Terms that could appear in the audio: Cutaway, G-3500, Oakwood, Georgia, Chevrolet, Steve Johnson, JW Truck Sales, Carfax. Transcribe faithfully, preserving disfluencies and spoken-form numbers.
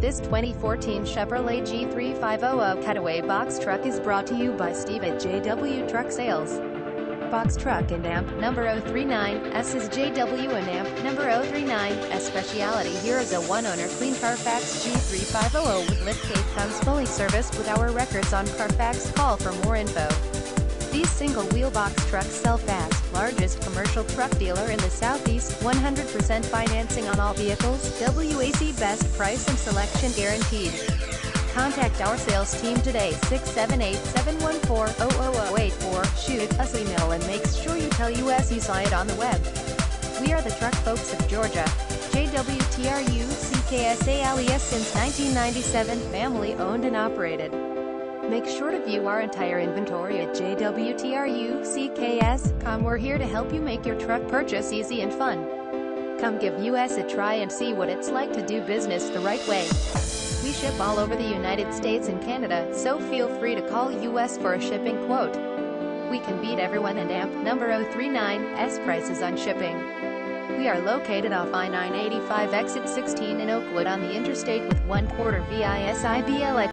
This twenty fourteen Chevrolet G three five zero Cutaway Box Truck is brought to you by Steve at J W Truck Sales. Box Truck and A M P number oh three nine S is J W and A M P number oh three nine S speciality. Here is a one-owner clean Carfax G three five zero with liftgate. Comes fully serviced with our records on Carfax. Call for more info. These single-wheel box trucks sell fast. Largest commercial truck dealer in the Southeast. one hundred percent financing on all vehicles. W A C best price and selection guaranteed. Contact our sales team today, six seven eight, seven one four, zero zero zero eight four. Shoot us an email and make sure you tell us you saw it on the web. We are the truck folks of Georgia. J W Truck Sales since nineteen ninety-seven, family owned and operated. Make sure to view our entire inventory at J W Truck Sales dot com. We're here to help you make your truck purchase easy and fun. Come give us a try and see what it's like to do business the right way. We ship all over the United States and Canada, so feel free to call us for a shipping quote. We can beat everyone, and A M P number oh three nine S prices on shippking. We are located off I nine eighty-five exit sixteen in Oakwood on the interstate with one quarter V I S I B L X.